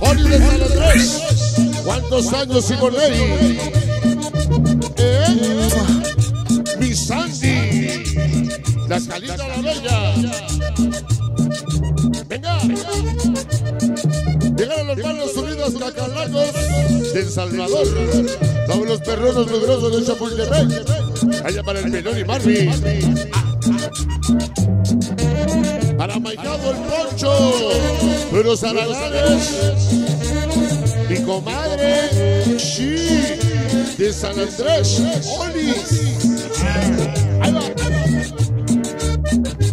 Órdenes a los tres. ¿Cuántos años sin volver? Mi Sandy, la Escalita la Bella. Venga. Llegaron los malos subidos cacalacos de El Salvador. Todos los perronos mugrosos de Chapultepec. Allá para el Melón y Marvin. Para Maicado el Poncho, los Aragales, mi comadre, sí, de San Andrés, Olis. Ahí va.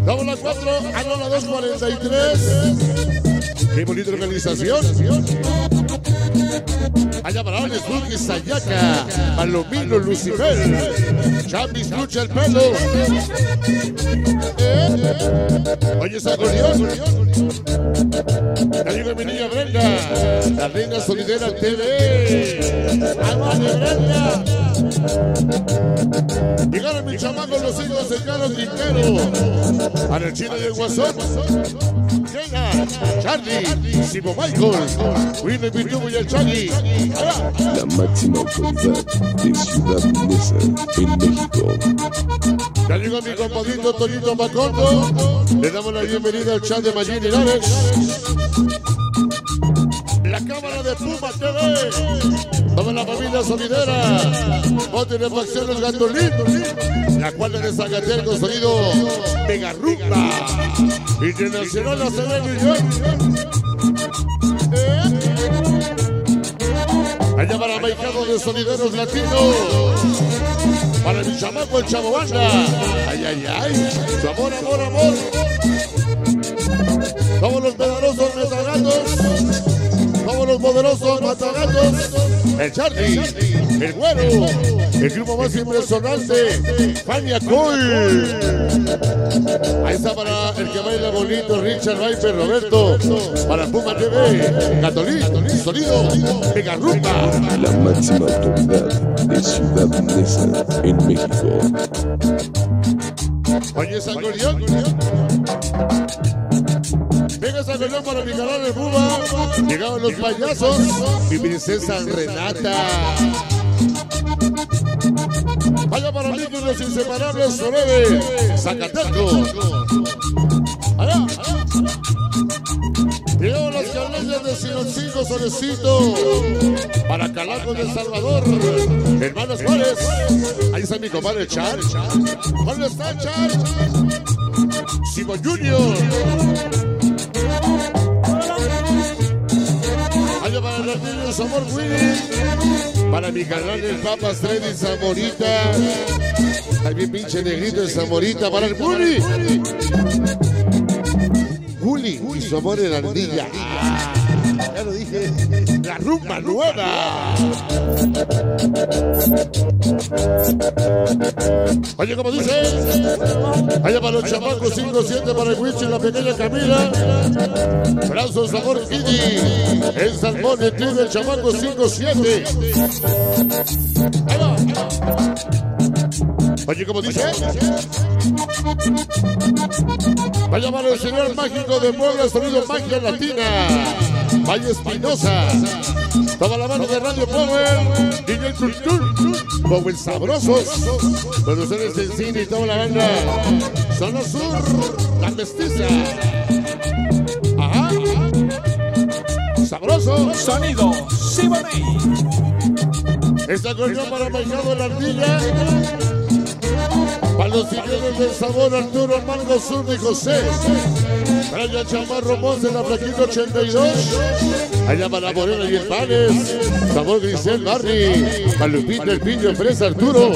Damos la 4, a la 243. Qué bonita organización. Allá para Oles, Burgues, Sayaca, Palomino, Lucifer, Chambis, Lucha el Pelo. Oye, esa acordeón. Ahí llega mi niña Brenda, la reina sonidera TV. ¡Alma de Brenda! Llegaron mis chamacos los hijos de Carlos Quintero. Para el chino de Guasón. Llega Charlie, Simo Michael, Willy Pitubo y el Chagui. La máxima autoridad de Ciudad Mesa en México. Ya llegó mi compadrito Torito Macondo. Le damos la bienvenida al chat de Magín y Lares. La cámara de Puma TV. Vamos a la familia sonidera. Voten en facciones Gatolín. La cual de Zacatel con sonido Mega Rumba. Internacional la CDN. Allá para Maicado de Sonideros Latinos. Para mi chamaco, el Chavo Banda. Ay, ay, ay. Su amor, amor, amor. Somos los poderosos matagatos. Somos los poderosos matagatos. El Charlie, el Güero, el grupo más impresionante, Fania Cool. Ahí está para el que baila bonito, Richard Viper, Roberto. Para Puma TV, Catolín, sonido, Mega Rumba. La máxima autoridad de Ciudad Mesa en México. Oye, San Golión. Venga, San Golión para mi canal de Buba. Llegaron los payasos. Mi princesa Renata. Vaya para mí con los inseparables Sorebe. Zacateco. Allá. Llegaron las canallas de Sinocingo Solecito. Para Calacos de El Salvador. Hermanos Juárez. Ahí está mi compadre Char. ¿Dónde está Char? Simón Junior. Allá para el Artilio Zamor Willy. Para mi canal del Papas Freddy Zamorita. Hay mi pinche negrito de Zamorita. Para el Willy. Y su amor en la ardilla. Ya lo dije. La rumba nueva. Oye, como dice. Allá para los chamacos 5-7 para el Huichi y la pequeña Camila. Brazos sabor Kitty. El salmón el club del chamaco 5-7. Ahí va. Oye, como dice. Vaya para el señor mágico de Puebla, sonido magia latina. Valle Espinosa, toma la mano de Radio Power, DJ Turtur, Power Sabrosos, productores del cine y toda la banda, Zona Sur, La Mestiza, ajá, Sabroso, Sonido, Siboney, esta corrió para Maicado la Ardilla, para los señores del sabor, Arturo, Mango, Sur y José. Allá Chamarro Montes en la Flaquita 82. Allá para Morena y el Panes. Sabor Grisel Barri. Para Lupita, el Piño, Empresa Arturo.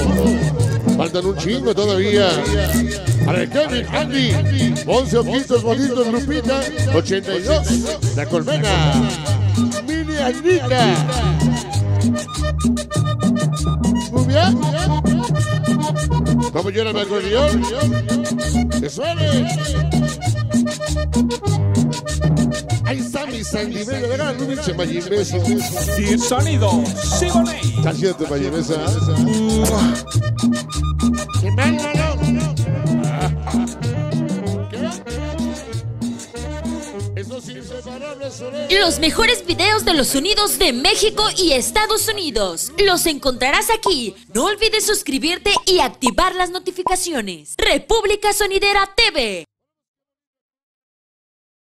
Faltan un chingo todavía. Para el Kevin, Andy. 11 ojitos bonitos, Lupita 82. La Colmena. Mini Anita. Muy bien. Como yo era el acordeón. ¡Que suene! Ahí está mi Sandy Bello, de gran pinche Mayimbeso. Y el sonido, Siboney. Está chido tu Mayimbeso. ¡Qué mal, no! ¿Qué? Esos inseparables. Los mejores videos de los sonidos de México y Estados Unidos. Los encontrarás aquí. No olvides suscribirte y activar las notificaciones. República Sonidera TV.